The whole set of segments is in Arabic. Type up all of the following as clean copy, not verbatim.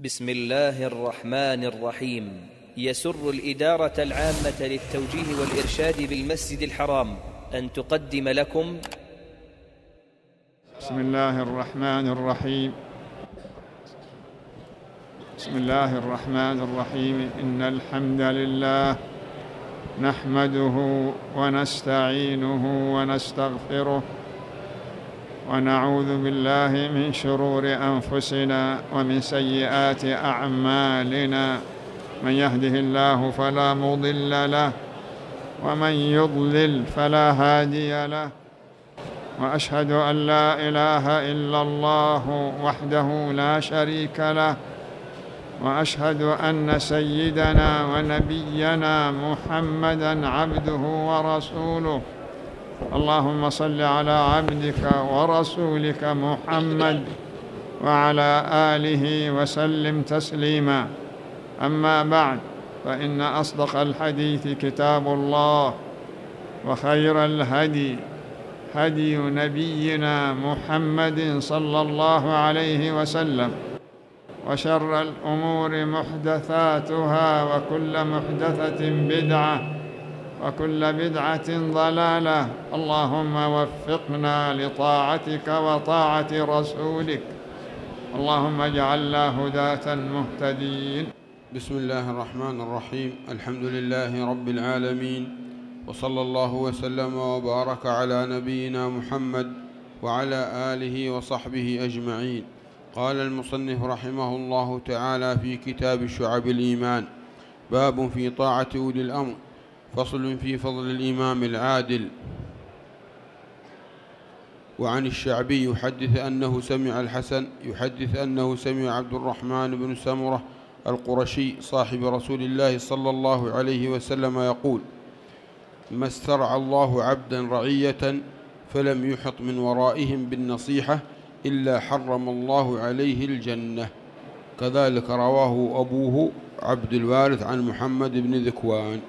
بسم الله الرحمن الرحيم. يسر الإدارة العامة للتوجيه والإرشاد بالمسجد الحرام أن تقدم لكم بسم الله الرحمن الرحيم. بسم الله الرحمن الرحيم. إن الحمد لله نحمده ونستعينه ونستغفره ونعوذ بالله من شرور أنفسنا ومن سيئات أعمالنا، من يهده الله فلا مضل له ومن يضلل فلا هادي له، وأشهد أن لا إله إلا الله وحده لا شريك له، وأشهد أن سيدنا ونبينا محمدًا عبده ورسوله. اللهم صل على عبدك ورسولك محمد وعلى آله وسلم تسليما. أما بعد، فإن أصدق الحديث كتاب الله، وخير الهدي هدي نبينا محمد صلى الله عليه وسلم، وشر الأمور محدثاتها، وكل محدثة بدعة، وكل بدعة ضلالة. اللهم وفقنا لطاعتك وطاعة رسولك، اللهم اجعلنا هداة مهتدين. بسم الله الرحمن الرحيم. الحمد لله رب العالمين، وصلى الله وسلم وبارك على نبينا محمد وعلى آله وصحبه أجمعين. قال المصنف رحمه الله تعالى في كتاب شعب الإيمان: باب في طاعة أولي الأمر، فصل في فضل الإمام العادل. وعن الشعبي يحدث أنه سمع الحسن يحدث أنه سمع عبد الرحمن بن سمرة القرشي صاحب رسول الله صلى الله عليه وسلم يقول: ما استرعى الله عبدا رعية فلم يحط من ورائهم بالنصيحة إلا حرم الله عليه الجنة. كذلك رواه أبوه عبد الوارث عن محمد بن ذكوان.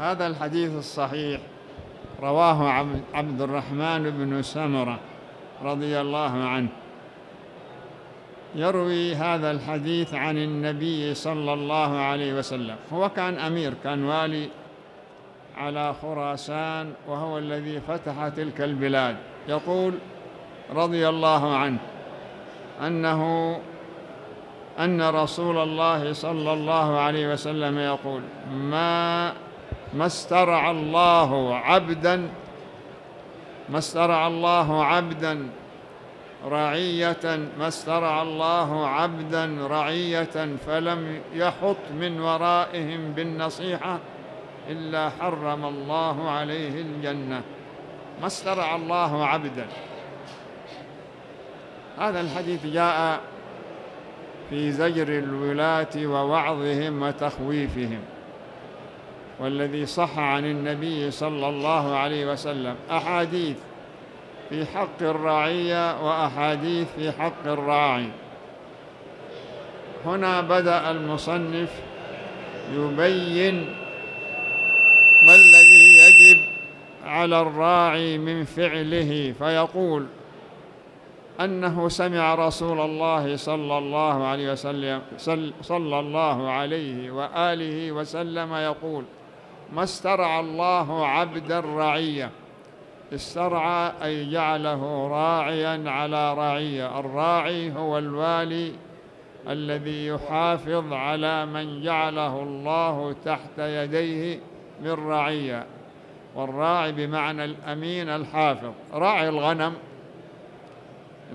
هذا الحديث الصحيح رواه عبد الرحمن بن سمرة رضي الله عنه، يروي هذا الحديث عن النبي صلى الله عليه وسلم. هو كان أمير، كان والي على خراسان، وهو الذي فتح تلك البلاد. يقول رضي الله عنه أن رسول الله صلى الله عليه وسلم يقول: ما استرعى الله عبدا رعية فلم يحط من ورائهم بالنصيحة إلا حرم الله عليه الجنة. ما استرعى الله عبدا. هذا الحديث جاء في زجر الولاة ووعظهم وتخويفهم، والذي صح عن النبي صلى الله عليه وسلم أحاديث في حق الرعية وأحاديث في حق الراعي. هنا بدأ المصنف يبين ما الذي يجب على الراعي من فعله، فيقول أنه سمع رسول الله صلى الله عليه وآله وسلم يقول: ما استرعى الله عبدا رعية. استرعى أي جعله راعيا على رعية. الراعي هو الوالي الذي يحافظ على من جعله الله تحت يديه من رعية، والراعي بمعنى الأمين الحافظ. راعي الغنم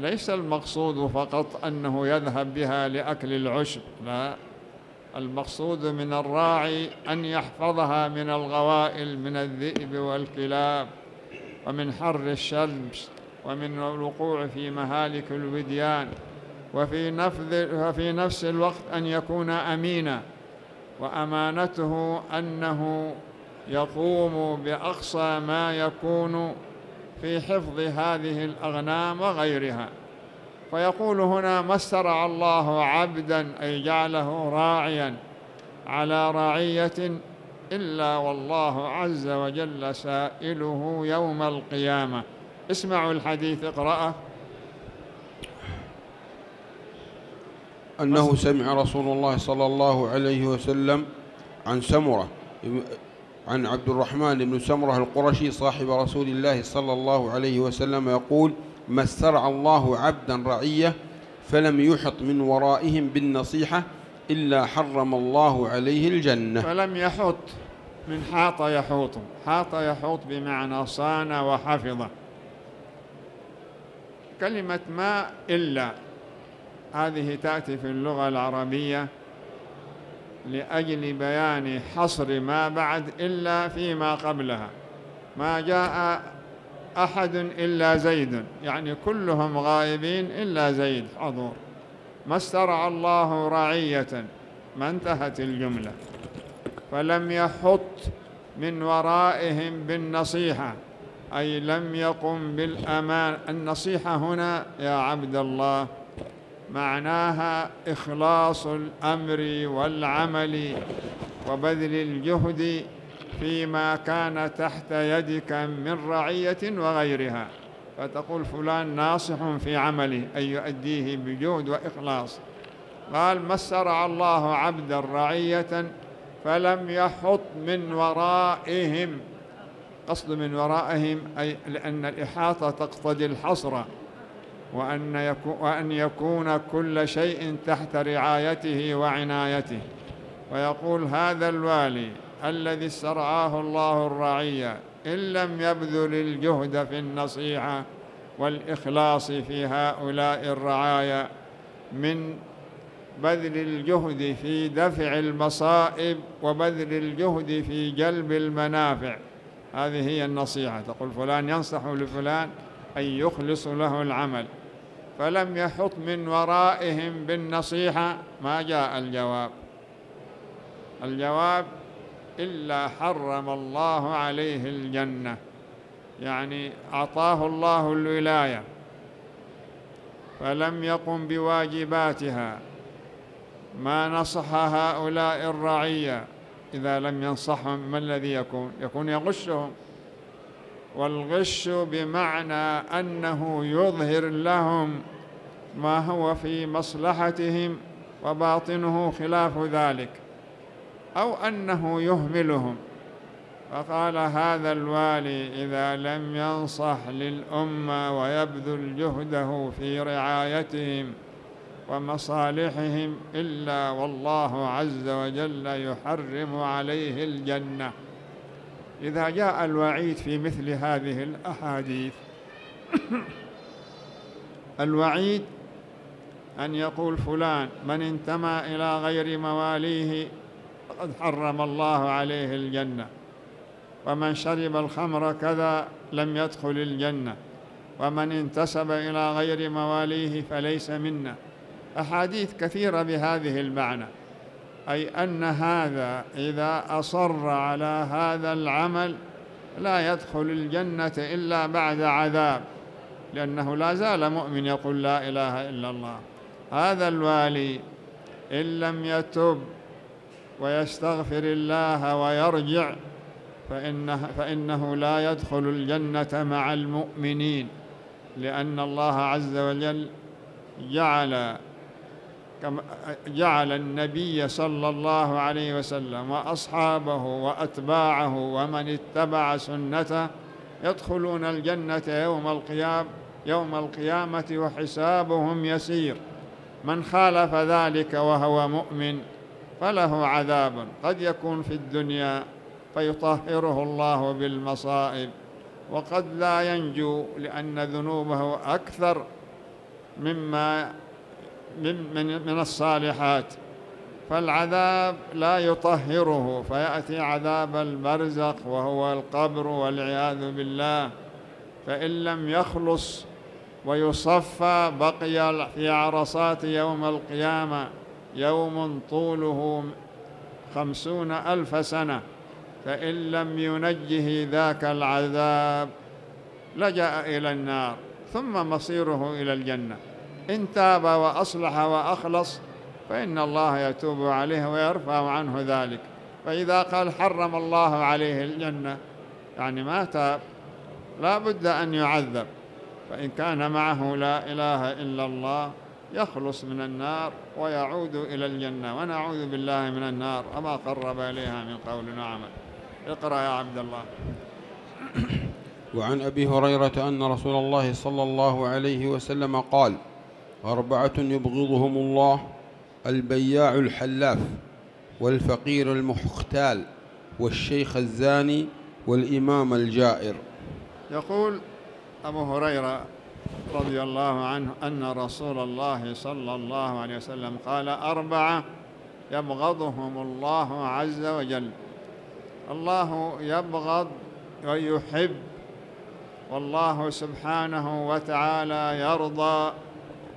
ليس المقصود فقط أنه يذهب بها لأكل العشب، لا، المقصود من الراعي أن يحفظها من الغوائل، من الذئب والكلاب، ومن حر الشمس، ومن الوقوع في مهالك الوديان، وفي نفس الوقت أن يكون أمينا، وأمانته أنه يقوم بأقصى ما يكون في حفظ هذه الأغنام وغيرها. فيقول هنا: ما استرعى الله عبدا أي جعله راعيا على رعية إلا والله عز وجل سائله يوم القيامة. اسمعوا الحديث، اقرأه. أنه سمع رسول الله صلى الله عليه وسلم عن سمرة عن عبد الرحمن بن سمرة القرشي صاحب رسول الله صلى الله عليه وسلم يقول: ما استرعى الله عبدا رعية فلم يحط من ورائهم بالنصيحة إلا حرم الله عليه الجنة. فلم يحط من حاط يحوط، حاط يحوط بمعنى صان وحفظه. كلمة ما إلا هذه تأتي في اللغة العربية لأجل بيان حصر ما بعد إلا فيما قبلها. ما جاء أحد إلا زيد، يعني كلهم غائبين إلا زيد حضور. ما استرعى الله رعية، ما انتهت الجملة. فلم يحط من ورائهم بالنصيحة، أي لم يقم بالأمان. النصيحة هنا يا عبد الله معناها إخلاص الأمر والعمل وبذل الجهد فيما كان تحت يدك من رعية وغيرها. فتقول فلان ناصح في عمله، أي يؤديه بجهد وإخلاص. قال: ما استرعى الله عبدا رعية فلم يحط من ورائهم. قصد من ورائهم أي لأن الإحاطة تقتضي الحصر، وأن يكون كل شيء تحت رعايته وعنايته. ويقول: هذا الوالي الذي استرعاه الله الرعية إن لم يبذل الجهد في النصيحة والإخلاص في هؤلاء الرعايا من بذل الجهد في دفع المصائب وبذل الجهد في جلب المنافع. هذه هي النصيحة. تقول فلان ينصح لفلان، أي يخلص له العمل. فلم يحط من ورائهم بالنصيحة، ما جاء الجواب. الجواب: إلا حرم الله عليه الجنة، يعني أعطاه الله الولاية فلم يقم بواجباتها. ما نصح هؤلاء الرعية، إذا لم ينصحهم ما الذي يكون؟ يكون يغشهم. والغش بمعنى أنه يظهر لهم ما هو في مصلحتهم وباطنه خلاف ذلك، أو أنه يهملهم. فقال: هذا الوالي إذا لم ينصح للأمة ويبذل جهده في رعايتهم ومصالحهم إلا والله عز وجل يحرم عليه الجنة. إذا جاء الوعيد في مثل هذه الأحاديث، الوعيد أن يقول فلان: من انتمى إلى غير مواليه فقد حرم الله عليه الجنة، ومن شرب الخمر كذا لم يدخل الجنة، ومن انتسب إلى غير مواليه فليس منا. أحاديث كثيرة بهذه المعنى، أي أن هذا إذا أصر على هذا العمل لا يدخل الجنة إلا بعد عذاب، لأنه لا زال مؤمن يقول لا إله إلا الله. هذا الوالي إن لم يتب ويستغفر الله ويرجع فإنه لا يدخل الجنة مع المؤمنين، لأن الله عز وجل جعل النبي صلى الله عليه وسلم وأصحابه وأتباعه ومن اتبع سنته يدخلون الجنة يوم القيامة وحسابهم يسير. من خالف ذلك وهو مؤمن فله عذاب قد يكون في الدنيا فيطهره الله بالمصائب، وقد لا ينجو لأن ذنوبه أكثر من الصالحات، فالعذاب لا يطهره فيأتي عذاب البرزخ وهو القبر والعياذ بالله. فإن لم يخلص ويصفى بقي في عرصات يوم القيامة يوم طوله 50,000 سنة، فإن لم ينجه ذاك العذاب لجأ إلى النار، ثم مصيره إلى الجنة. إن تاب وأصلح وأخلص فإن الله يتوب عليه ويرفع عنه ذلك. فإذا قال حرم الله عليه الجنة، يعني ما تاب، لا بد أن يعذب. فإن كان معه لا إله إلا الله يخلص من النار ويعود إلى الجنة، ونعوذ بالله من النار وما قرب إليها من قول وعمل. اقرأ يا عبد الله. وعن أبي هريرة أن رسول الله صلى الله عليه وسلم قال: أربعة يبغضهم الله: البياع الحلاف، والفقير المختال، والشيخ الزاني، والإمام الجائر. يقول أبو هريرة رضي الله عنه أن رسول الله صلى الله عليه وسلم قال: أربعة يبغضهم الله عز وجل. الله يبغض ويحب، والله سبحانه وتعالى يرضى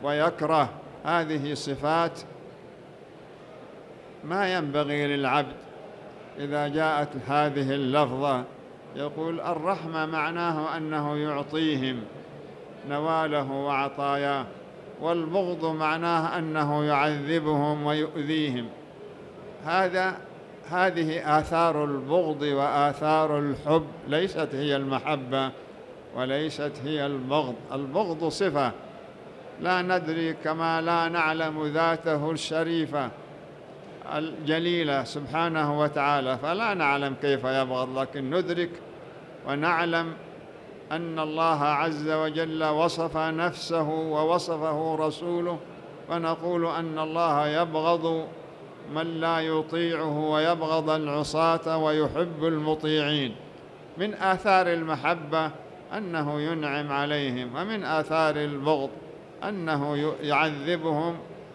ويكره. هذه صفات ما ينبغي للعبد. إذا جاءت هذه اللفظة يقول الرحمة معناه أنه يعطيهم نواله وعطاياه، والبغض معناه أنه يعذبهم ويؤذيهم. هذه آثار البغض وآثار الحب، ليست هي المحبة وليست هي البغض. البغض صفة لا ندري كما لا نعلم ذاته الشريفة الجليلة سبحانه وتعالى، فلا نعلم كيف يبغض، لكن ندرك ونعلم أن الله عز وجل وصف نفسه ووصفه رسوله، ونقول أن الله يبغض من لا يطيعه ويبغض العصاة ويحب المطيعين. من آثار المحبة أنه ينعم عليهم، ومن آثار البغض أنه يعذبهم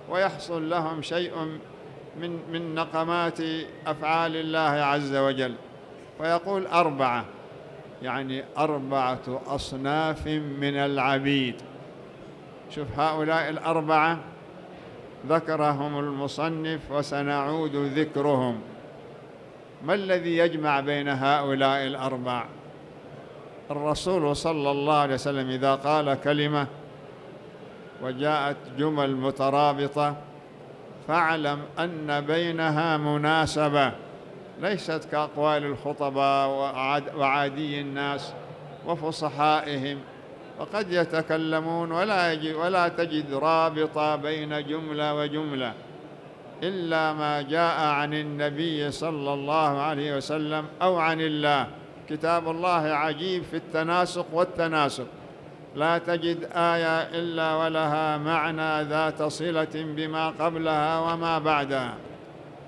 ويحصل لهم شيء من نقمات أفعال الله عز وجل. ويقول أربعة يعني أربعة أصناف من العبيد. شوف هؤلاء الأربعة ذكرهم المصنف وسنعود ذكرهم. ما الذي يجمع بين هؤلاء الأربعة؟ الرسول صلى الله عليه وسلم إذا قال كلمة وجاءت جمل مترابطة فاعلم أن بينها مناسبة، ليست كأقوال الخطباء وعادي الناس وفصحائهم، وقد يتكلمون ولا تجد رابطة بين جملة وجملة إلا ما جاء عن النبي صلى الله عليه وسلم أو عن الله. كتاب الله عجيب في التناسق والتناسق، لا تجد آية إلا ولها معنى ذات صلة بما قبلها وما بعدها،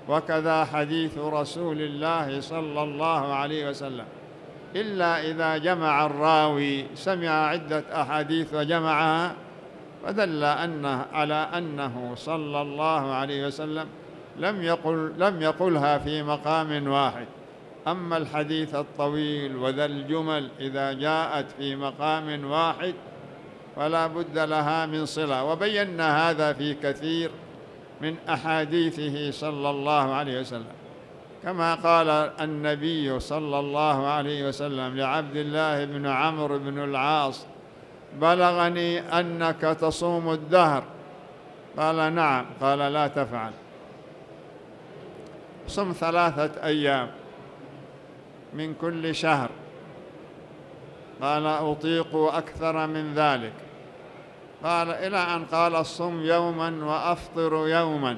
وكذا حديث رسول الله صلى الله عليه وسلم، إلا إذا جمع الراوي سمع عدة أحاديث وجمعها، فدل على أنه صلى الله عليه وسلم لم يقلها في مقام واحد. أما الحديث الطويل وذا الجمل إذا جاءت في مقام واحد فلا بد لها من صلة، وبينا هذا في كثير من أحاديثه صلى الله عليه وسلم، كما قال النبي صلى الله عليه وسلم لعبد الله بن عمرو بن العاص: بلغني أنك تصوم الدهر. قال: نعم. قال: لا تفعل، صم 3 أيام من كل شهر. قال: أطيق أكثر من ذلك. قال: إلى أن قال: الصم يوما وأفطر يوما.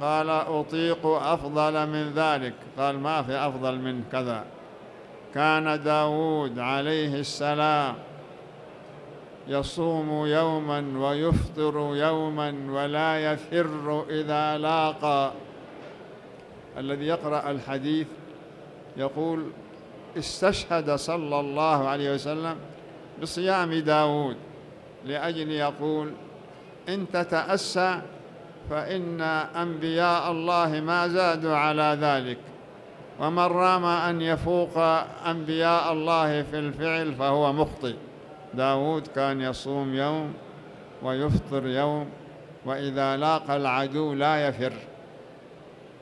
قال: أطيق أفضل من ذلك. قال: ما في أفضل من كذا. كان داود عليه السلام يصوم يوما ويفطر يوما ولا يفر إذا لاقى. الذي يقرأ الحديث يقول استشهد صلى الله عليه وسلم بصيام داود، لأجل يقول إن تتأسى فإن أنبياء الله ما زادوا على ذلك، ومن رام أن يفوق أنبياء الله في الفعل فهو مخطئ. داود كان يصوم يوم ويفطر يوم، وإذا لاقى العدو لا يفر.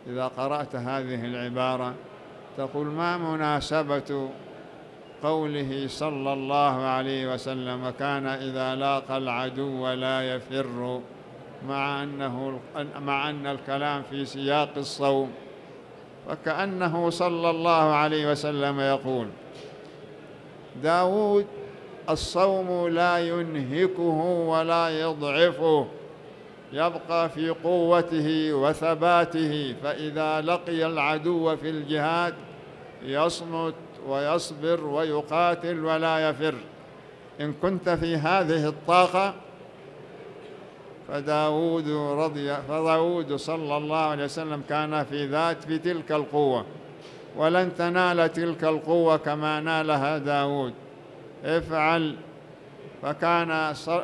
إذا قرأت هذه العبارة تقول ما مناسبة قوله صلى الله عليه وسلم وكان إذا لاقى العدو لا يفر، مع أن الكلام في سياق الصوم، وكأنه صلى الله عليه وسلم يقول داود الصوم لا ينهكه ولا يضعفه، يبقى في قوته وثباته، فإذا لقي العدو في الجهاد يصمت ويصبر ويقاتل ولا يفر. إن كنت في هذه الطاقة فداود صلى الله عليه وسلم كان في تلك القوة، ولن تنال تلك القوة كما نالها داود. افعل.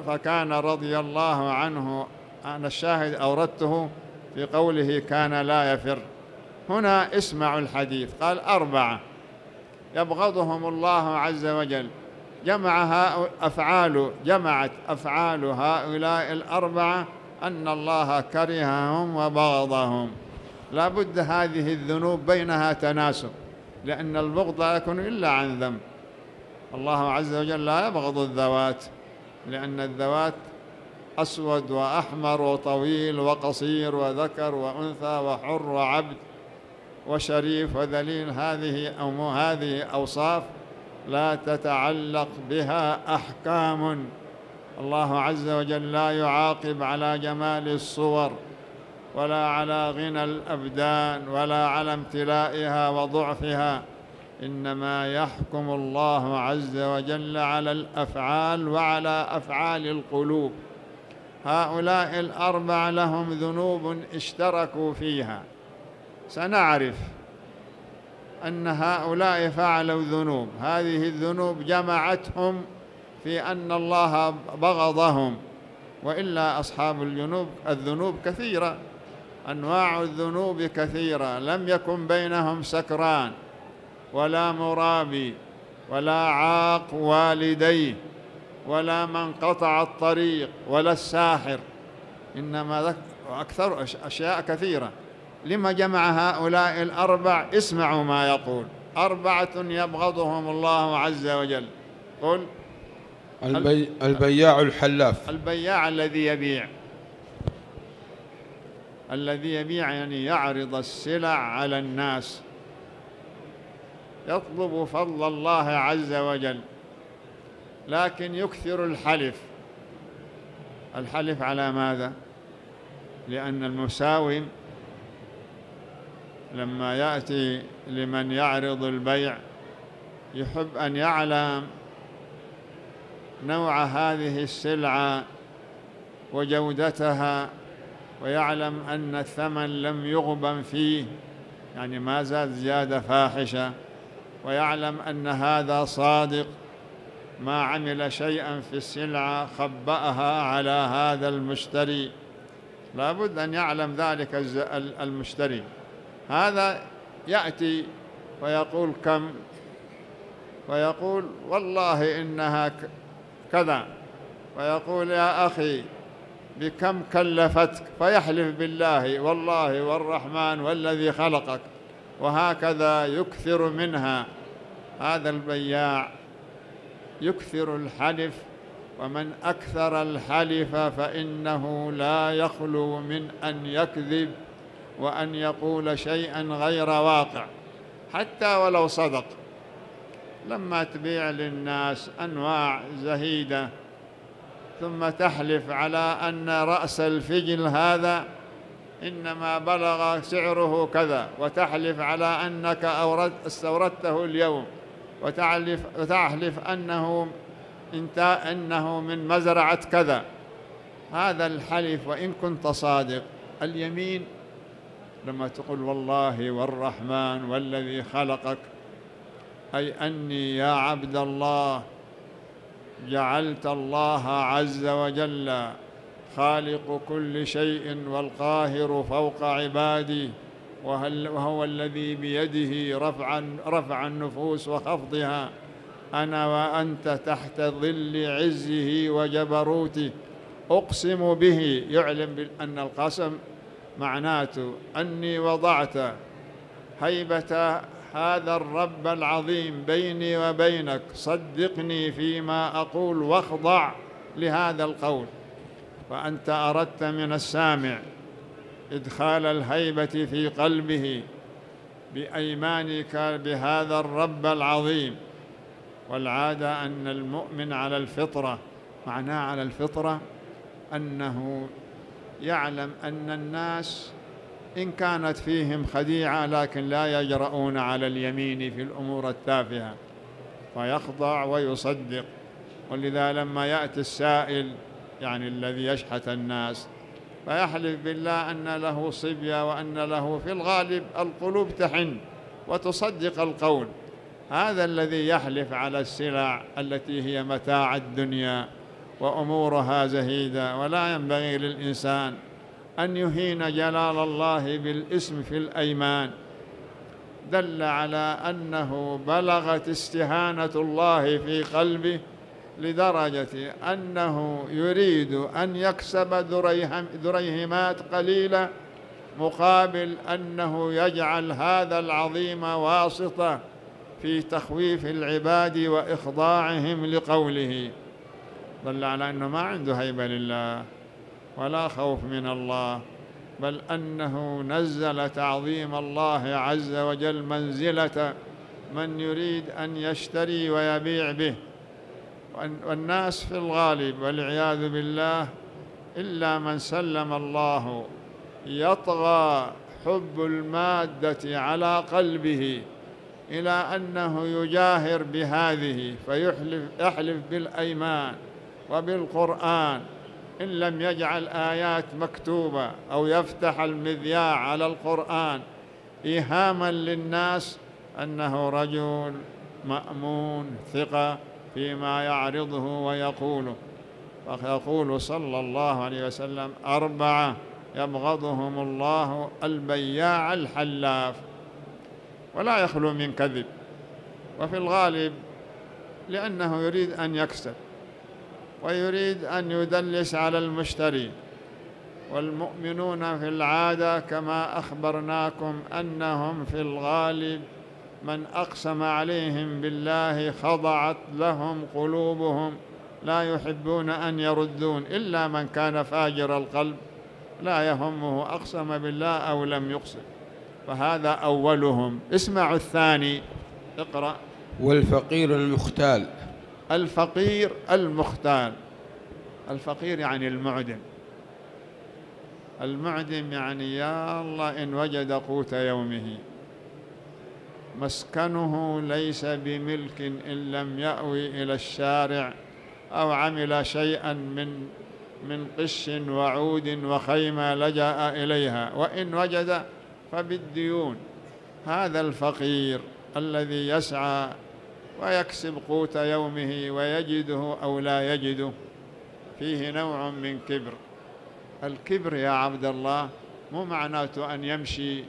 فكان رضي الله عنه. أنا الشاهد أوردته في قوله كان لا يفر. هنا اسمعوا الحديث، قال أربعة يبغضهم الله عز وجل، جمعت أفعال هؤلاء الأربعة أن الله كرههم وبغضهم. لا بد هذه الذنوب بينها تناسب، لأن البغض لا يكون إلا عن ذنب. الله عز وجل لا يبغض الذوات، لأن الذوات أسود وأحمر وطويل وقصير وذكر وأنثى وحر وعبد وشريف وذليل، هذه أوصاف لا تتعلق بها أحكام. الله عز وجل لا يعاقب على جمال الصور ولا على غنى الأبدان ولا على امتلائها وضعفها، إنما يحكم الله عز وجل على الأفعال وعلى أفعال القلوب. هؤلاء الأربعة لهم ذنوب اشتركوا فيها، سنعرف أن هؤلاء فعلوا ذنوب، هذه الذنوب جمعتهم في أن الله بغضهم، وإلا أصحاب الذنوب كثيرة، أنواع الذنوب كثيرة، لم يكن بينهم سكران ولا مرابي ولا عاق والديه ولا من قطع الطريق ولا الساحر، إنما أكثر أشياء كثيرة. لما جمع هؤلاء الأربع؟ اسمعوا ما يقول. أربعة يبغضهم الله عز وجل. قل. البياع الحلاف، البياع الذي يبيع، يعني يعرض السلع على الناس، يطلب فضل الله عز وجل، لكن يكثر الحلف. الحلف على ماذا؟ لأن المساوم لما يأتي لمن يعرض البيع يحب أن يعلم نوع هذه السلعة وجودتها، ويعلم أن الثمن لم يغبن فيه، يعني ما زاد زيادة فاحشة، ويعلم أن هذا صادق، ما عمل شيئا في السلعة خبأها على هذا المشتري، لا بد أن يعلم ذلك المشتري. هذا يأتي ويقول كم، ويقول والله إنها كذا، ويقول يا أخي بكم كلفتك، فيحلف بالله والله والرحمن والذي خلقك، وهكذا يكثر منها. هذا البياع يكثر الحلف، ومن أكثر الحلف فإنه لا يخلو من أن يكذب وأن يقول شيئا غير واقع حتى ولو صدق. لما تبيع للناس أنواع زهيدة ثم تحلف على أن رأس الفجل هذا إنما بلغ سعره كذا، وتحلف على أنك استوردته اليوم، وتحلف أنه من مزرعة كذا، هذا الحلف وإن كنت صادق. اليمين لما تقول والله والرحمن والذي خلقك، أي أني يا عبد الله جعلت الله عز وجل خالق كل شيء والقاهر فوق عباده، وهو الذي بيده رفع النفوس وخفضها، أنا وأنت تحت ظل عزه وجبروته، أقسم به. يعلم أن القسم معناته أني وضعت هيبة هذا الرب العظيم بيني وبينك، صدقني فيما أقول واخضع لهذا القول. وأنت أردت من السامع إدخال الهيبة في قلبه بأيمانك بهذا الرب العظيم، والعادة أن المؤمن على الفطرة، معناه على الفطرة أنه يعلم أن الناس إن كانت فيهم خديعة لكن لا يجرؤون على اليمين في الأمور التافهة، فيخضع ويصدق. ولذا لما يأتي السائل، يعني الذي يشحت الناس، فيحلف بالله أن له صبية وأن له، في الغالب القلوب تحن وتصدق القول. هذا الذي يحلف على السلع التي هي متاع الدنيا وأمورها زهيدة. ولا ينبغي للإنسان أن يهين جلال الله بالإسم في الأيمان، دل على أنه بلغت استهانة الله في قلبه لدرجة أنه يريد أن يكسب دريهمات قليلة مقابل أنه يجعل هذا العظيم واسطة في تخويف العباد وإخضاعهم لقوله. دل على أنه ما عنده هيبة لله ولا خوف من الله، بل أنه نزل تعظيم الله عز وجل منزلة من يريد أن يشتري ويبيع به. والناس في الغالب والعياذ بالله إلا من سلم الله يطغى حب المادة على قلبه إلى أنه يجاهر بهذه، فيحلف بالأيمان وبالقرآن، إن لم يجعل آيات مكتوبة أو يفتح المذياع على القرآن إيهاما للناس أنه رجل مأمون ثقة فيما يعرضه ويقوله. فيقول صلى الله عليه وسلم: أربعة يبغضهم الله: البياع، الحلاف، ولا يخلو من كذب. وفي الغالب لأنه يريد أن يكسب ويريد أن يدلس على المشتري. والمؤمنون في العادة كما أخبرناكم أنهم في الغالب من أقسم عليهم بالله خضعت لهم قلوبهم، لا يحبون أن يردون، إلا من كان فاجر القلب لا يهمه أقسم بالله أو لم يقسم، فهذا أولهم. اسمعوا الثاني، اقرأ. والفقير المختال. الفقير المختال، الفقير يعني المعدم. المعدم يعني يا الله إن وجد قوت يومه، مسكنه ليس بملك إن لم يأوي إلى الشارع أو عمل شيئا من قش وعود وخيمة لجأ إليها، وإن وجد فبالديون. هذا الفقير الذي يسعى ويكسب قوت يومه ويجده أو لا يجده، فيه نوع من كبر. الكبر يا عبد الله مو معناته أن يمشي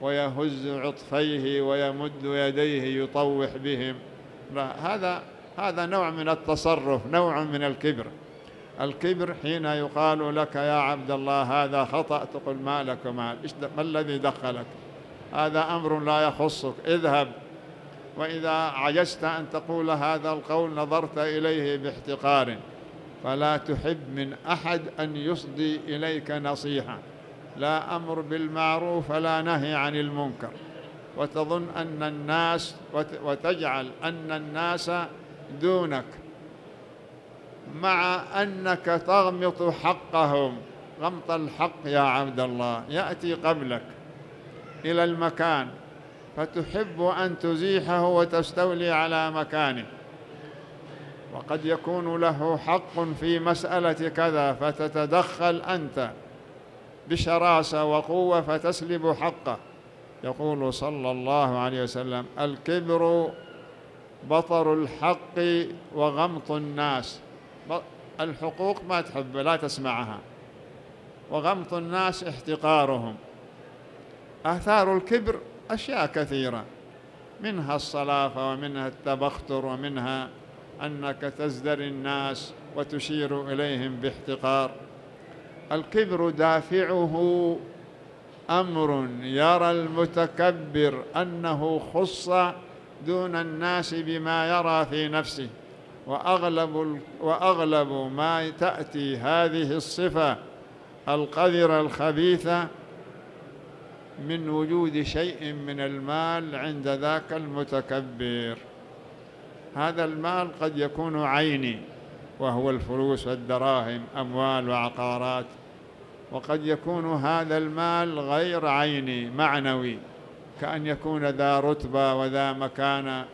ويهز عطفيه ويمد يديه يطوح بهم، لا، هذا نوع من التصرف، نوع من الكبر. الكبر حين يقال لك يا عبد الله هذا خطأ، تقول ما لك مال، ما الذي دخلك، هذا أمر لا يخصك، اذهب. وإذا عجزت أن تقول هذا القول نظرت إليه باحتقار. فلا تحب من أحد أن يصدي إليك نصيحة، لا أمر بالمعروف ولا نهي عن المنكر، وتظن أن الناس وتجعل أن الناس دونك، مع أنك تغمط حقهم. غمط الحق يا عبد الله يأتي قبلك إلى المكان فتحب أن تزيحه وتستولي على مكانه، وقد يكون له حق في مسألة كذا فتتدخل أنت بشراسة وقوة فتسلب حقه. يقول صلى الله عليه وسلم: الكبر بطر الحق وغمط الناس. الحقوق ما تحب لا تسمعها، وغمط الناس احتقارهم. آثار الكبر أشياء كثيرة، منها الصلافة ومنها التبختر ومنها أنك تزدري الناس وتشير إليهم باحتقار. الكبر دافعه أمر يرى المتكبر أنه خص دون الناس بما يرى في نفسه. وأغلب ما تأتي هذه الصفة القذرة الخبيثة من وجود شيء من المال عند ذاك المتكبر. هذا المال قد يكون عيني وهو الفلوس والدراهم، أموال وعقارات، وقد يكون هذا المال غير عيني معنوي، كأن يكون ذا رتبة وذا مكانة،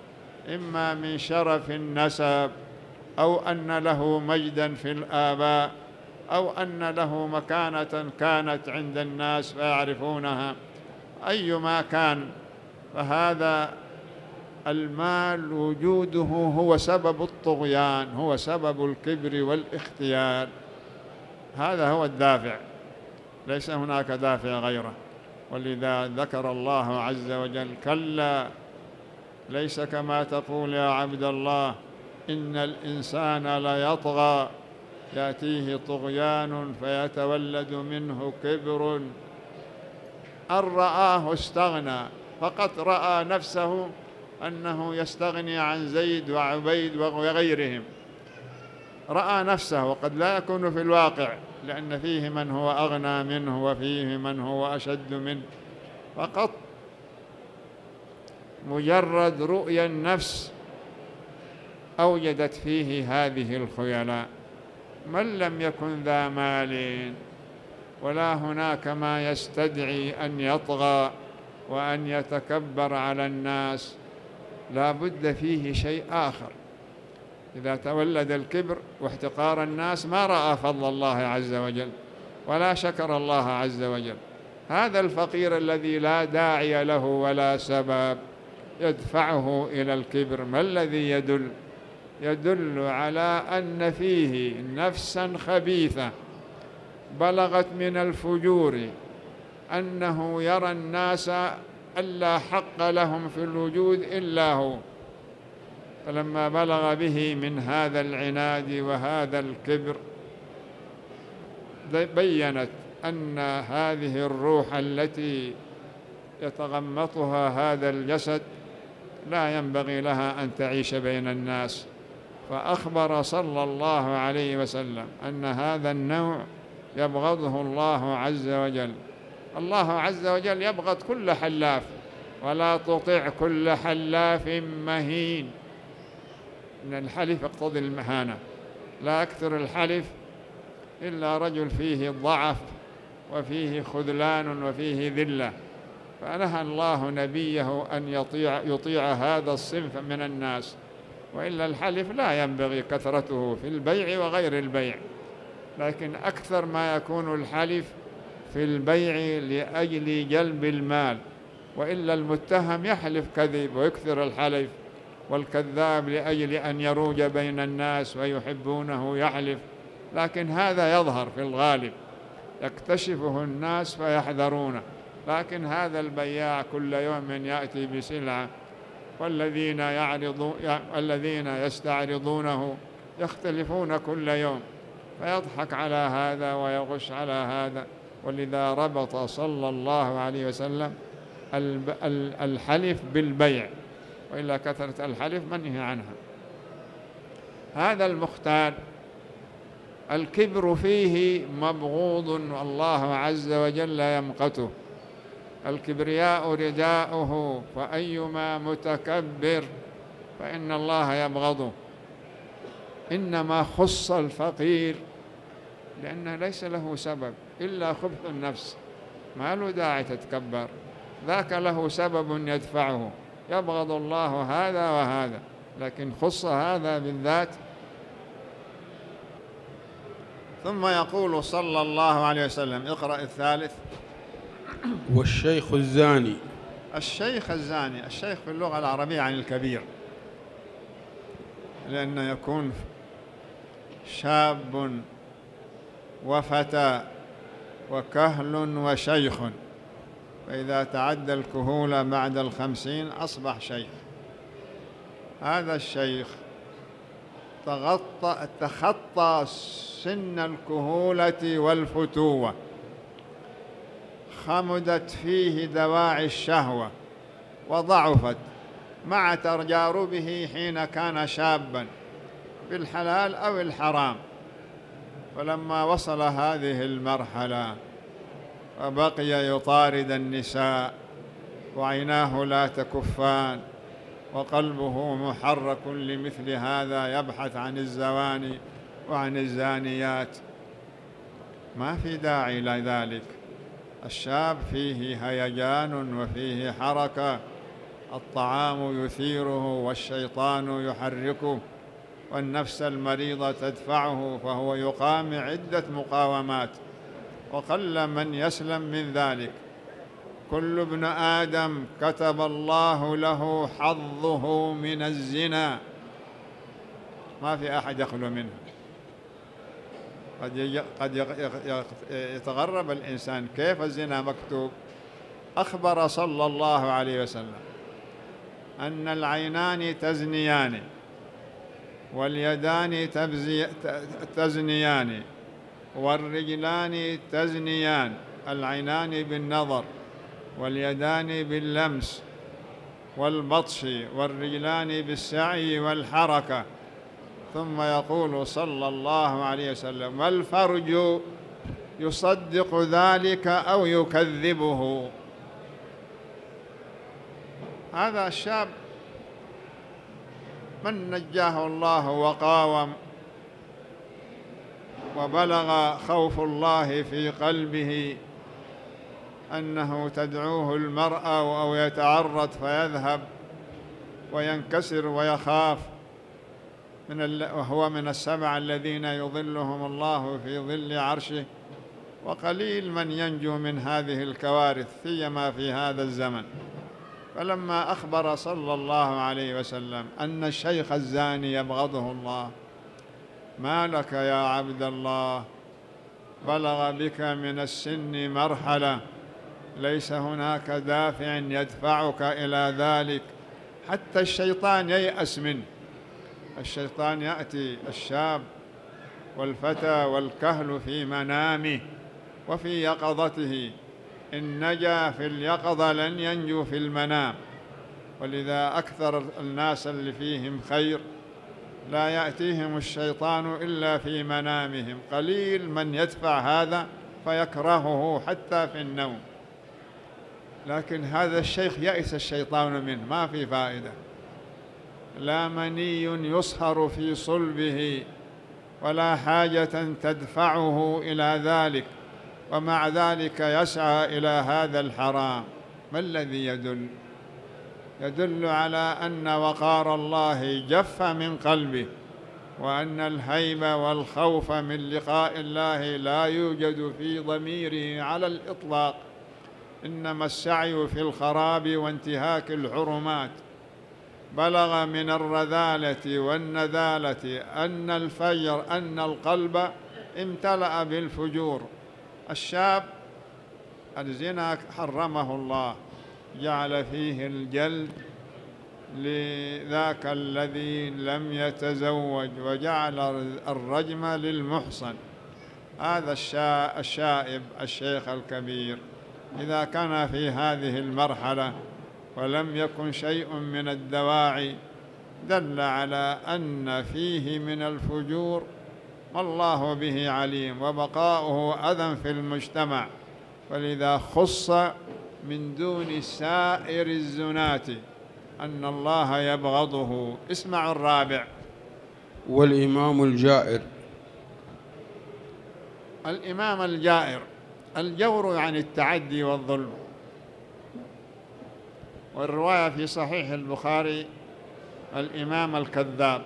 إما من شرف النسب أو أن له مجدا في الآباء أو أن له مكانة كانت عند الناس فيعرفونها، أيما كان فهذا المال وجوده هو سبب الطغيان، هو سبب الكبر والاختيار، هذا هو الدافع، ليس هناك دافع غيره. ولذا ذكر الله عز وجل: كلا ليس كما تقول يا عبد الله إن الإنسان ليطغى يأتيه طغيان فيتولد منه كبر أن رآه استغنى، فقد رأى نفسه أنه يستغني عن زيد وعبيد وغيرهم، رأى نفسه، وقد لا يكون في الواقع لأن فيه من هو أغنى منه وفيه من هو أشد منه، فقط مجرد رؤيا النفس أوجدت فيه هذه الخيلاء. من لم يكن ذا مال ولا هناك ما يستدعي أن يطغى وأن يتكبر على الناس، لا بد فيه شيء آخر. إذا تولد الكبر واحتقار الناس ما رأى فضل الله عز وجل ولا شكر الله عز وجل. هذا الفقير الذي لا داعي له ولا سبب يدفعه إلى الكبر، ما الذي يدل؟ يدل على أن فيه نفسا خبيثة بلغت من الفجور، أنه يرى الناس ألا حق لهم في الوجود إلا هو، فلما بلغ به من هذا العناد وهذا الكبر بيّنت أن هذه الروح التي يتغمطها هذا الجسد لا ينبغي لها أن تعيش بين الناس، فأخبر صلى الله عليه وسلم أن هذا النوع يبغضه الله عز وجل. الله عز وجل يبغض كل حلاف، ولا تطع كل حلاف مهين. إن الحلف يقتضي المهانة، لا أكثر الحلف إلا رجل فيه ضعف وفيه خذلان وفيه ذلة، فنهى الله نبيه أن يطيع هذا الصنف من الناس، وإلا الحلف لا ينبغي كثرته في البيع وغير البيع، لكن أكثر ما يكون الحلف في البيع لأجل جلب المال، وإلا المتهم يحلف كذب ويكثر الحلف، والكذاب لأجل أن يروج بين الناس ويحبونه يحلف، لكن هذا يظهر في الغالب، يكتشفه الناس فيحذرونه، لكن هذا البياع كل يوم يأتي بسلعة، والذين يستعرضونه يختلفون كل يوم، فيضحك على هذا ويغش على هذا. ولذا ربط صلى الله عليه وسلم الحلف بالبيع، وإلا كثرة الحلف منهي عنها. هذا المختال الكبر فيه مبغوض، والله عز وجل يمقته. الكبرياء رداؤه، فأيما متكبر فإن الله يبغضه. إنما خص الفقير لأنه ليس له سبب إلا خبث النفس، ما له داعي تتكبر، ذاك له سبب يدفعه، يبغض الله هذا وهذا، لكن خص هذا بالذات. ثم يقول صلى الله عليه وسلم، اقرأ الثالث. والشيخ الزاني. الشيخ الزاني، الشيخ في اللغة العربية عن الكبير، لأنه يكون شاب وفتى وكهل وشيخ، فإذا تعدى الكهولة بعد 50 أصبح شيخ. هذا الشيخ تخطى سن الكهولة والفتوة، خمدت فيه دواعي الشهوة وضعفت مع تجاربه حين كان شابا بالحلال أو الحرام، فلما وصل هذه المرحلة وبقي يطارد النساء وعيناه لا تكفان وقلبه محرك لمثل هذا، يبحث عن الزواني وعن الزانيات، ما في داعي لذلك. الشاب فيه هيجان وفيه حركة، الطعام يثيره والشيطان يحركه والنفس المريضة تدفعه، فهو يقام عدة مقاومات، وقل من يسلم من ذلك. كل ابن آدم كتب الله له حظه من الزنا، ما في أحد يخلو منه. قد يتغرب الإنسان كيف الزنا مكتوب. أخبر صلى الله عليه وسلم أن العينان تزنيان واليدان تزنيان والرجلان تزنيان، العينان بالنظر واليدان باللمس والبطش والرجلان بالسعي والحركة. ثم يقول صلى الله عليه وسلم: والفرج يصدق ذلك أو يكذبه. هذا الشاب من نجاه الله وقاوم وبلغ خوف الله في قلبه أنه تدعوه المرأة أو يتعرض فيذهب وينكسر ويخاف، وهو من السبع الذين يظلهم الله في ظل عرشه، وقليل من ينجو من هذه الكوارث سيما في هذا الزمن. فلما أخبر صلى الله عليه وسلم أن الشيخ الزاني يبغضه الله: ما لك يا عبد الله، بلغ بك من السن مرحلة ليس هناك دافع يدفعك إلى ذلك، حتى الشيطان ييأس منه. الشيطان يأتي الشاب والفتى والكهل في منامه وفي يقظته، إن نجا في اليقظة لن ينجو في المنام. ولذا أكثر الناس اللي فيهم خير لا يأتيهم الشيطان إلا في منامهم، قليل من يدفع هذا فيكرهه حتى في النوم. لكن هذا الشيخ يئس الشيطان منه، ما في فائدة، لا مني يصهر في صلبه ولا حاجة تدفعه إلى ذلك، ومع ذلك يسعى إلى هذا الحرام. ما الذي يدل؟ يدل على أن وقار الله جف من قلبه، وأن الهيب والخوف من لقاء الله لا يوجد في ضميره على الإطلاق، إنما السعي في الخراب وانتهاك الحرمات. بلغ من الرذالة والنذالة أن القلب امتلأ بالفجور. الشاب الزنا حرمه الله، جعل فيه الجلد لذاك الذي لم يتزوج، وجعل الرجم للمحصن. هذا الشائب الشيخ الكبير إذا كان في هذه المرحلة ولم يكن شيء من الدواعي، دل على أن فيه من الفجور ما الله به عليم، وبقاؤه أذى في المجتمع. فلذا خص من دون سائر الزنات أن الله يبغضه. اسمعوا الرابع: والإمام الجائر. الإمام الجائر، الجور عن التعدي والظلم. والرواية في صحيح البخاري: الإمام الكذاب.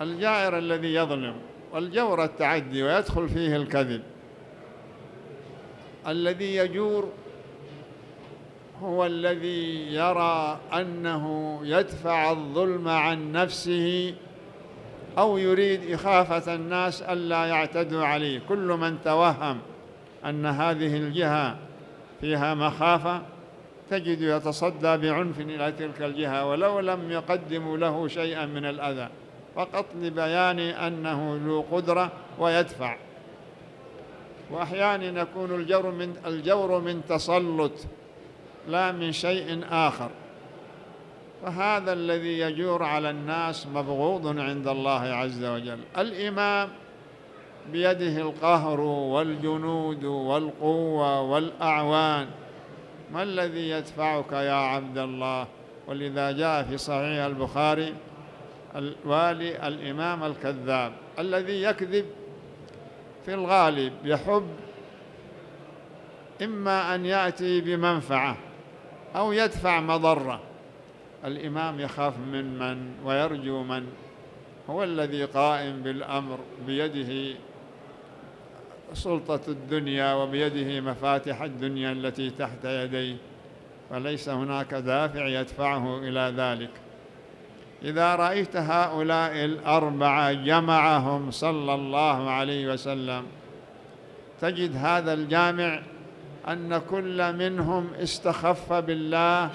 الجائر الذي يظلم، والجور التعدي ويدخل فيه الكذب. الذي يجور هو الذي يرى أنه يدفع الظلم عن نفسه أو يريد إخافة الناس ألا يعتدوا عليه. كل من توهم أن هذه الجهة فيها مخافة تجد يتصدى بعنف إلى تلك الجهة، ولو لم يقدموا له شيئا من الأذى، فقط لبيان أنه ذو قدرة ويدفع. وأحيانا يكون الجور من تسلط لا من شيء آخر. فهذا الذي يجور على الناس مبغوض عند الله عز وجل. الإمام بيده القهر والجنود والقوة والأعوان، ما الذي يدفعك يا عبد الله؟ ولذا جاء في صحيح البخاري الوالي الإمام الكذاب الذي يكذب في الغالب، يحب إما أن يأتي بمنفعة أو يدفع مضرة. الإمام يخاف من من ويرجو من؟ هو الذي قائم بالأمر، بيده سلطة الدنيا وبيده مفاتح الدنيا التي تحت يديه، فليس هناك دافع يدفعه إلى ذلك. إذا رأيت هؤلاء الأربعة جمعهم صلى الله عليه وسلم، تجد هذا الجامع أن كل منهم استخف بالله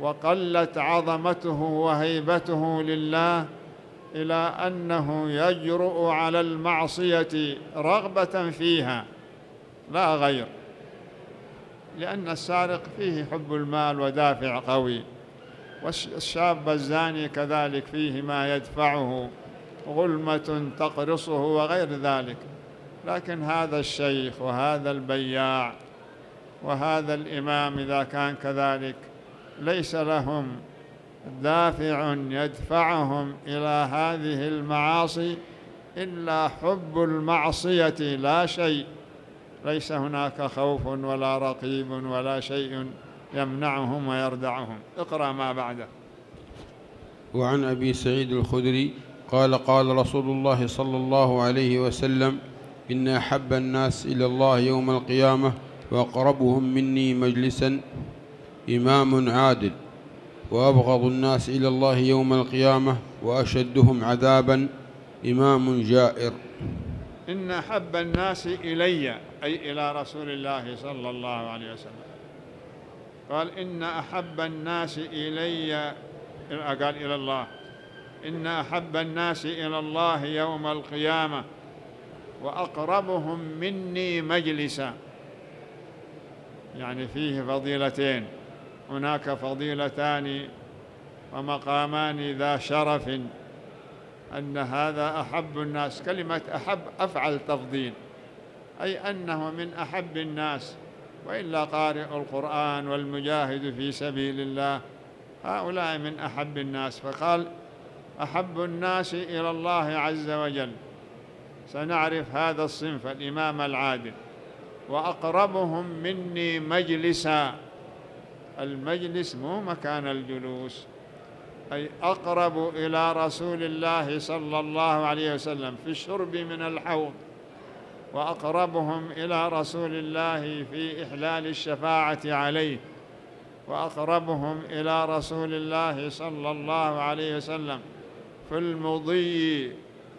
وقلت عظمته وهيبته لله إلى أنه يجرؤ على المعصية رغبة فيها لا غير، لأن السارق فيه حب المال ودافع قوي، والشاب الزاني كذلك فيه ما يدفعه، غلمة تقرصه وغير ذلك. لكن هذا الشيخ وهذا البياع وهذا الإمام إذا كان كذلك، ليس لهم دافع يدفعهم إلى هذه المعاصي إلا حب المعصية لا شيء، ليس هناك خوف ولا رقيب ولا شيء يمنعهم ويردعهم. اقرأ ما بعده. وعن أبي سعيد الخدري قال: قال رسول الله صلى الله عليه وسلم: إن أحب الناس إلى الله يوم القيامة وأقربهم مني مجلسا إمام عادل، وأبغض الناس إلى الله يوم القيامة وأشدهم عذابا إمام جائر. إن أحب الناس إلي، أي إلى رسول الله صلى الله عليه وسلم. قال إن أحب الناس إلي، قال إلى الله، إن أحب الناس إلى الله يوم القيامة وأقربهم مني مجلسا. يعني فيه فضيلتين، هناك فضيلتان ومقامان ذا شرف، أن هذا أحب الناس. كلمة أحب أفعل تفضيل، أي أنه من أحب الناس، وإلا قارئ القرآن والمجاهد في سبيل الله هؤلاء من أحب الناس. فقال أحب الناس إلى الله عز وجل، سنعرف هذا الصنف الإمام العادل. وأقربهم مني مجلسا، المجلس مو مكان الجلوس، أي أقرب إلى رسول الله صلى الله عليه وسلم في الشرب من الحوض، وأقربهم إلى رسول الله في إحلال الشفاعة عليه، وأقربهم إلى رسول الله صلى الله عليه وسلم في المضي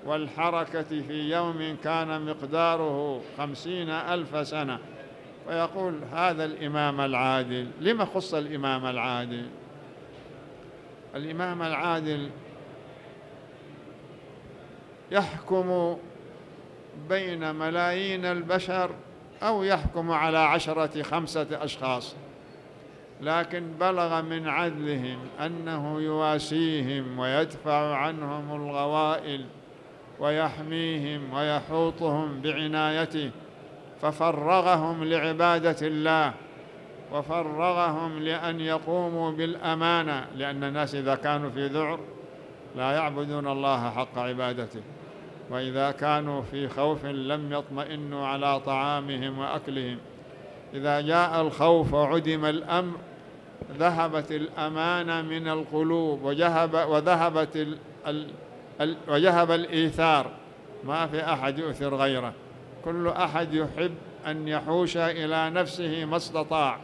والحركة في يوم كان مقداره 50,000 سنة. ويقول هذا الإمام العادل. لما خص الإمام العادل؟ الإمام العادل يحكم بين ملايين البشر أو يحكم على 5 أشخاص، لكن بلغ من عدلهم أنه يواسيهم ويدفع عنهم الغوائل ويحميهم ويحوطهم بعنايته، ففرغهم لعبادة الله، وفرغهم لأن يقوموا بالأمانة، لأن الناس إذا كانوا في ذعر لا يعبدون الله حق عبادته، وإذا كانوا في خوف لم يطمئنوا على طعامهم وأكلهم. إذا جاء الخوف وعدم الأمر ذهبت الأمانة من القلوب، وذهب الإيثار، ما في أحد يؤثر غيره، كل أحد يحب أن يحوش إلى نفسه ما استطاع.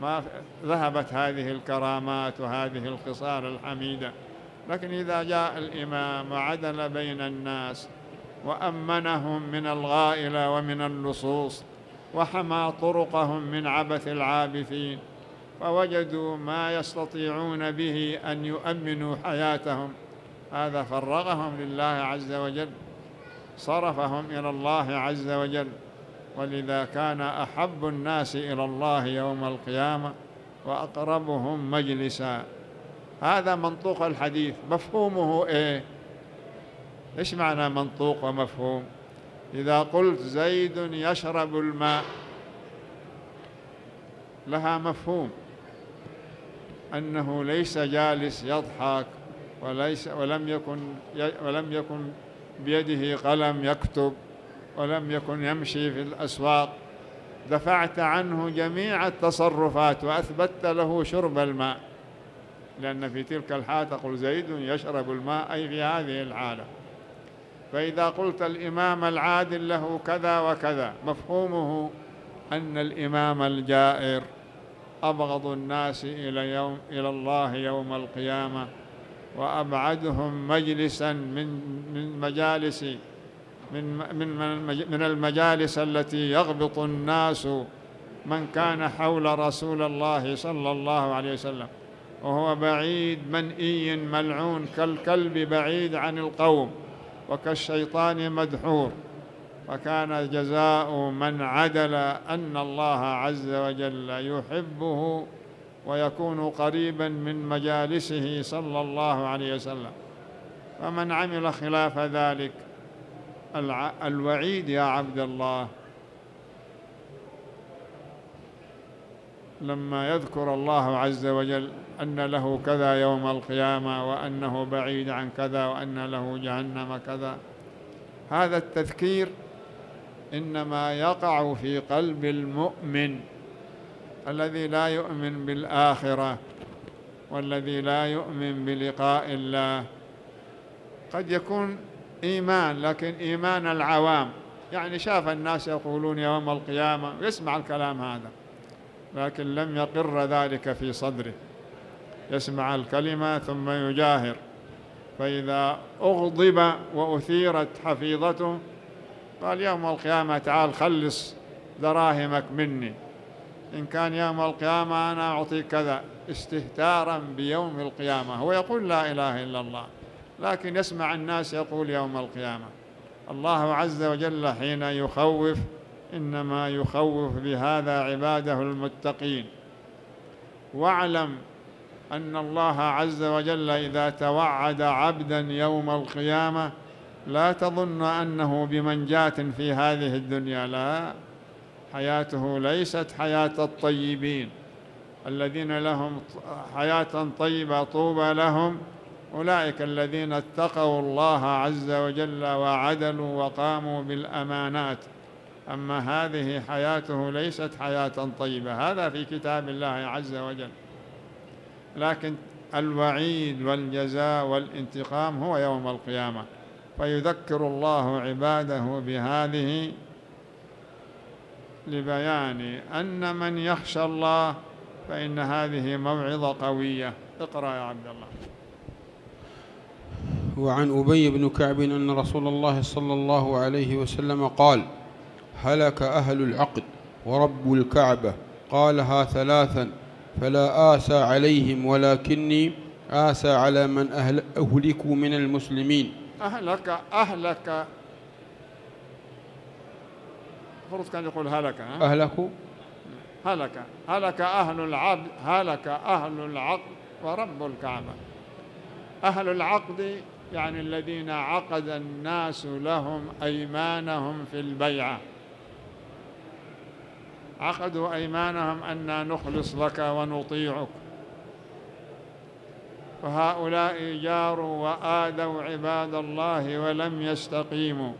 ما ذهبت هذه الكرامات وهذه الخصال الحميدة. لكن إذا جاء الإمام وعدل بين الناس وأمنهم من الغائلة ومن اللصوص وحمى طرقهم من عبث العابثين، فوجدوا ما يستطيعون به أن يؤمنوا حياتهم، هذا فرغهم لله عز وجل، صرفهم إلى الله عز وجل. ولذا كان أحب الناس إلى الله يوم القيامة وأقربهم مجلسا. هذا منطوق الحديث. مفهومه إيه؟ إيش معنى منطوق ومفهوم؟ إذا قلت زيد يشرب الماء، لها مفهوم، أنه ليس جالس يضحك ولم يكن بيده قلم يكتب ولم يكن يمشي في الأسواق. دفعت عنه جميع التصرفات وأثبتت له شرب الماء، لأن في تلك الحالة تقول زيد يشرب الماء، أي في هذه الحالة. فإذا قلت الإمام العادل له كذا وكذا، مفهومه أن الإمام الجائر أبغض الناس إلى الله يوم القيامة، وأبعدهم مجلسا من المجالس التي يغبط الناس من كان حول رسول الله صلى الله عليه وسلم، وهو بعيد منئي ملعون كالكلب بعيد عن القوم وكالشيطان مدحور. فكان جزاء من عدل أن الله عز وجل يحبه ويكون قريبا من مجالسه صلى الله عليه وسلم، فمن عمل خلاف ذلك الوعيد يا عبد الله. لما يذكر الله عز وجل أن له كذا يوم القيامة، وأنه بعيد عن كذا، وأن له جهنم كذا، هذا التذكير إنما يقع في قلب المؤمن الذي لا يؤمن بالآخرة والذي لا يؤمن بلقاء الله. قد يكون إيمان، لكن إيمان العوام، يعني شاف الناس يقولون يوم القيامة ويسمع الكلام هذا، لكن لم يقر ذلك في صدره. يسمع الكلمة ثم يجاهر، فإذا أغضب وأثيرت حفيظته قال يوم القيامة تعال خلص دراهمك مني، إن كان يوم القيامة أنا أعطيك كذا، استهتارا بيوم القيامة. هو يقول لا إله إلا الله، لكن يسمع الناس يقول يوم القيامة. الله عز وجل حين يخوف إنما يخوف بهذا عباده المتقين. واعلم أن الله عز وجل إذا توعد عبدا يوم القيامة لا تظن أنه بمنجاة في هذه الدنيا، لا، حياته ليست حياة الطيبين الذين لهم حياة طيبة، طوبى لهم أولئك الذين اتقوا الله عز وجل وعدلوا وقاموا بالأمانات. أما هذه حياته ليست حياة طيبة، هذا في كتاب الله عز وجل. لكن الوعيد والجزاء والانتقام هو يوم القيامة، فيذكر الله عباده بهذه لبيان أن من يخشى الله فإن هذه موعظة قوية. اقرأ يا عبد الله. وعن أبي بن كعب أن رسول الله صلى الله عليه وسلم قال: هلك أهل العقد ورب الكعبة قالها ثلاثا، فلا آسى عليهم ولكني آسى على من أهلكوا من المسلمين. أهلك المفروض كان يقول هلك، أهلكوا، هلك أهل العقد، هلك أهل العقد ورب الكعبة. أهل العقد يعني الذين عقد الناس لهم أيمانهم في البيعة، عقدوا أيمانهم أن نخلص لك ونطيعك، فهؤلاء جاروا وآذوا عباد الله ولم يستقيموا.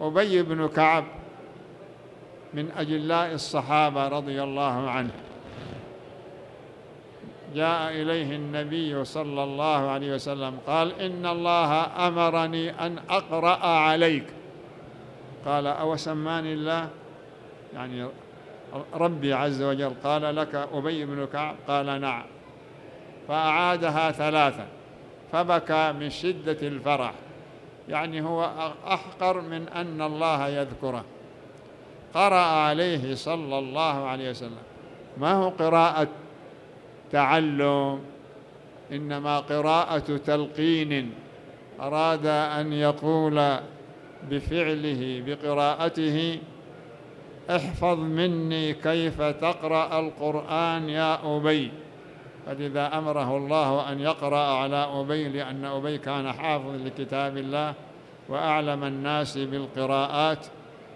أبي بن كعب من أجلاء الصحابة رضي الله عنه، جاء إليه النبي صلى الله عليه وسلم قال: إن الله أمرني أن أقرأ عليك. قال: أو سماني الله؟ يعني ربي عز وجل قال لك أبي بن كعب؟ قال: نعم. فأعادها ثلاثا فبكى من شدة الفرح، يعني هو أحقر من أن الله يذكره. قرأ عليه صلى الله عليه وسلم، ما هو قراءة تعلم، إنما قراءة تلقين. أراد أن يقول بفعله بقراءته: احفظ مني كيف تقرأ القرآن يا أبي. فلذا أمره الله أن يقرأ على أبي، لأن أبي كان حافظ لكتاب الله وأعلم الناس بالقراءات،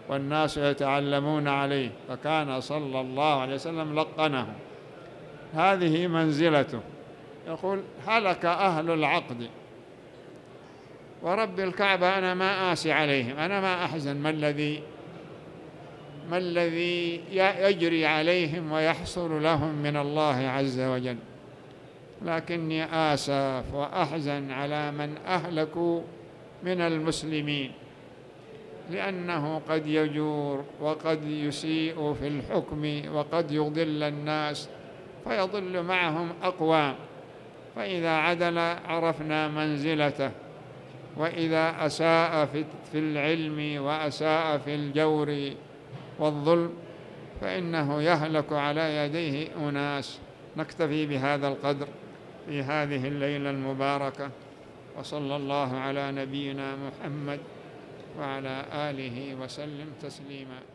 والناس يتعلمون عليه، فكان صلى الله عليه وسلم لقنه. هذه منزلته. يقول: هلك أهل العقد، ورب الكعبة أنا ما آسي عليهم، أنا ما أحزن ما الذي يجري عليهم ويحصل لهم من الله عز وجل، لكني آسف وأحزن على من أهلكوا من المسلمين، لأنه قد يجور وقد يسيء في الحكم وقد يضل الناس فيضل معهم أقوام. فإذا عدل عرفنا منزلته، وإذا أساء في العلم وأساء في الجور والظلم فإنه يهلك على يديه أناس. نكتفي بهذا القدر في هذه الليلة المباركة، وصلى الله على نبينا محمد وعلى آله وسلم تسليما.